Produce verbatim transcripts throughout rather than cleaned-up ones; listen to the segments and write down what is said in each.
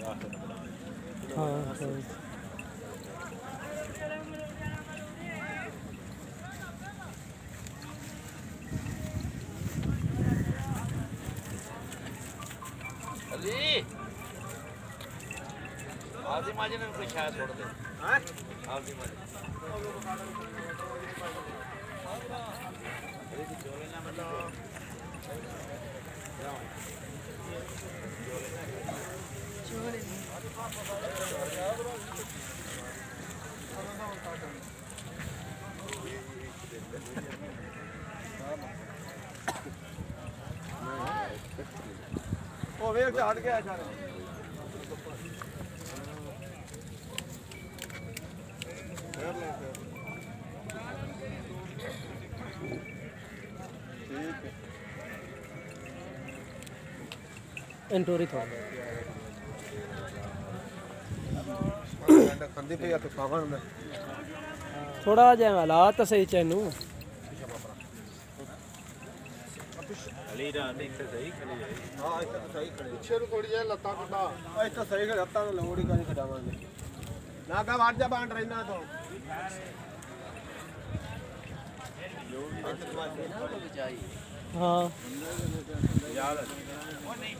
हाँ माजन कोई शायद छोड़ दे हां आप भी माजन अरे जोले ना मतलब जोले जोले ओ वेग से हट गया जा रहा है एंटोरी था थोड़ा जाए हालात सही चैनू अलीरा नहीं से सही खड़ी है हां एक तो सही खड़ी पीछे नु थोड़ी जाए लत्ता कटा एक तो सही खड़ी लत्ता नु लोड़ी का कटावांगे ना का वाट जा बांध रहना तो लोड़ी मत बांध ना तो चाहिए हां यार वो नहीं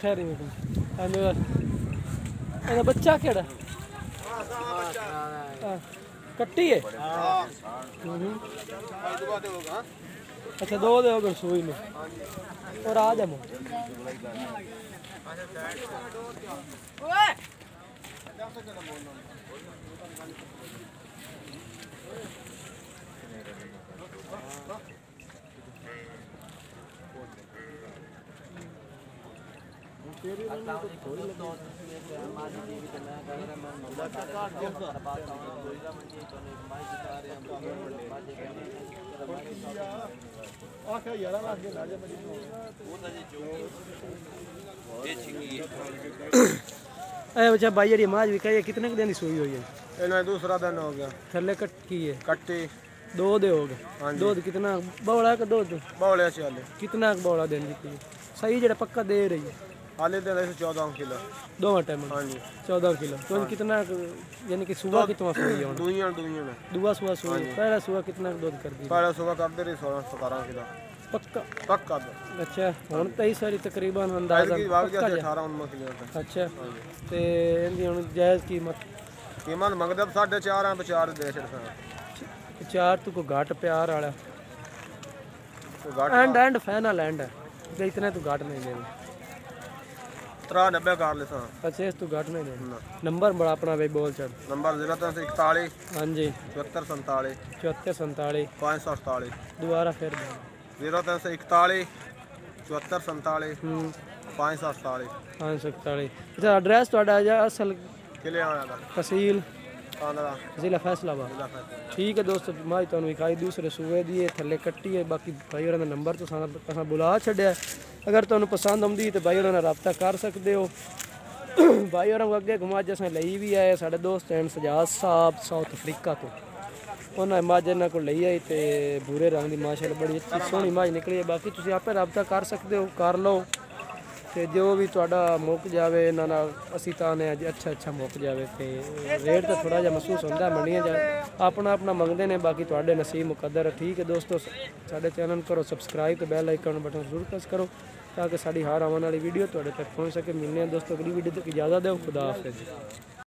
ठहरी मेरे बच्चा केड़ा कट्टी है अच्छा दो दे सुई में और आ जाओ तेरी रन तो थोड़ी लगती है हमारी टीवी का नया कार्यक्रम मल्ला का बात बोलला मंडी तो एक माइक दिखा रहे हैं हम बातें कर रहे हैं और क्या यार आज के राजा मंडी वो तो जो ये चिंगी ए बच्चा भाई ये माज विकाई कितने दिन की सोई हुई है इन्हें दूसरा दिन हो गया थल्ले कट की है कट्टी दो दे हो गए दूध कितना बौला का दूध बौला चाले कितना बौला देन की सही जड़ा पक्का दे रही है आले दे रहे चौदह किलो दो टाइम हां जी चौदह किलो तो कितना यानी कि सुबह कितना सोई है दुनिया दुनिया में दुआ सुबह सोई पहला सुबह कितना दूध कर दी पहला सुबह कर दे रही सोलह सत्रह किलो पक्का पक्का अच्छा हम तो ही सारी तकरीबन अंदाजा अठारह उन्नीस किलो अच्छा ते इनकी हम जायज कीमत कीमत मगदब चार पॉइंट पाँच विचार दे सकता है चार तो को घाट प्यार वाला तो घाट एंड एंड फाइनल एंड है इतना तो घाट नहीं देना त्रा नब्बे कार लेता पच्चीस तू घाट नहीं है नंबर बड़ा अपना भाई बोल चल नंबर जिला तो इकतालीस हाँ जी चौहत्तर संताली चौहत्तर संताली पाँच सौ अड़तालीस दोबारा फिर जीरो तीन सौ इकतालीस चौहत्तर संताली पाँच सौ अड़तालीस पाँच सौ इकतालीस अच्छा एड्रैस थोड़ा तो असल किले तहसील जिला फैसलाबाद ठीक है दोस्तों मैं तुम विखाई दूसरे सूबे दी थले कट्टी है बाकी भाई और नंबर तो असा बुला छड्या अगर तुम पसंद आँदी तो भाई और रबता कर सकते हो भाई और अगर मज असें लई भी आए साढ़े दोस्त हैं सजाद साहब साउथ अफ्रीका तो उन्हें मज इन्होंने को लई आई तो भूरे रंग की माशाल्लाह बड़ी अच्छी सोहनी मज निकली है बाकी तुम आपे रबता कर सकते हो कर लो तो जो भी थोड़ा मुक जाए ना ना असी तो आने अच्छा अच्छा मुक जाए तो रेट तो थोड़ा जहा महसूस होता है मंडिया जा अपना अपना मंगते हैं बाकी थोड़े नसीब मुकदर ठीक है दोस्तों साढ़े चैनल करो सबसक्राइब तो बैल आइकन बटन जरूर प्रेस करो ताकि साड़ी हार आने वाली वीडियो थोड़े तक पहुँच सके मिलने दोस्तों अगली वीडियो तक इजाज़त दो खुदा हाफिज़।